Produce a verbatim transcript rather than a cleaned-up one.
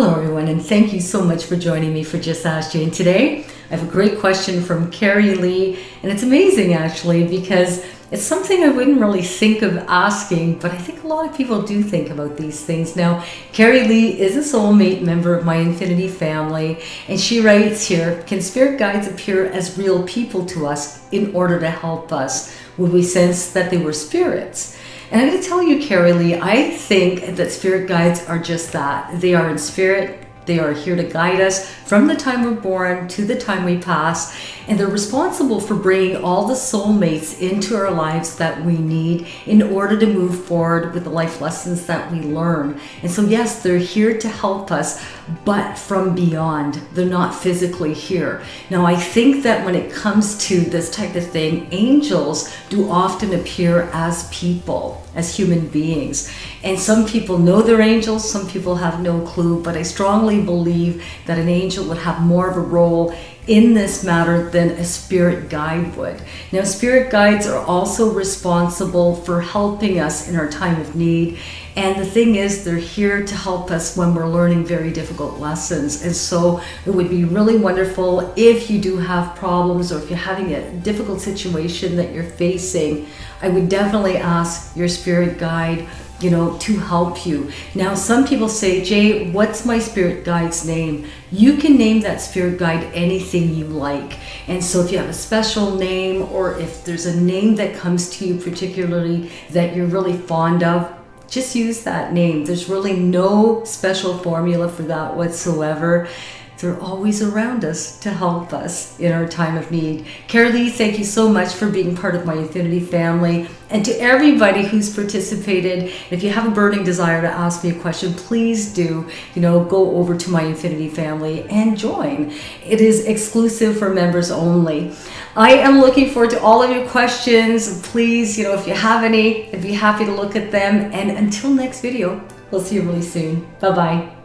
Hello everyone, and thank you so much for joining me for Just Ask Jane today. I have a great question from Carrie Lee, and it's amazing actually because it's something I wouldn't really think of asking, but I think a lot of people do think about these things. Now, Carrie Lee is a soulmate member of my Infinity family, and she writes here, can spirit guides appear as real people to us in order to help us? Would we sense that they were spirits? And I'm going to tell you, Carrie Lee, I think that spirit guides are just that. They are in spirit. They are here to guide us from the time we're born to the time we pass. And they're responsible for bringing all the soulmates into our lives that we need in order to move forward with the life lessons that we learn. And so, yes, they're here to help us, but from beyond. They're not physically here. Now, I think that when it comes to this type of thing, angels do often appear as people, as human beings. And some people know they're angels, some people have no clue, but I strongly believe that an angel would have more of a role in this matter than a spirit guide would. Now, spirit guides are also responsible for helping us in our time of need. And the thing is, they're here to help us when we're learning very difficult lessons. And so it would be really wonderful if you do have problems or if you're having a difficult situation that you're facing, I would definitely ask your spirit guide, you know, to help you. Now, some people say, Jay, what's my spirit guide's name? You can name that spirit guide anything you like. And so if you have a special name or if there's a name that comes to you particularly that you're really fond of, just use that name. There's really no special formula for that whatsoever. They're always around us to help us in our time of need. Carrie Lee, thank you so much for being part of my Infinity family. And to everybody who's participated, if you have a burning desire to ask me a question, please do, you know, go over to my Infinity family and join. It is exclusive for members only. I am looking forward to all of your questions. Please, you know, if you have any, I'd be happy to look at them. And until next video, we'll see you really soon. Bye-bye.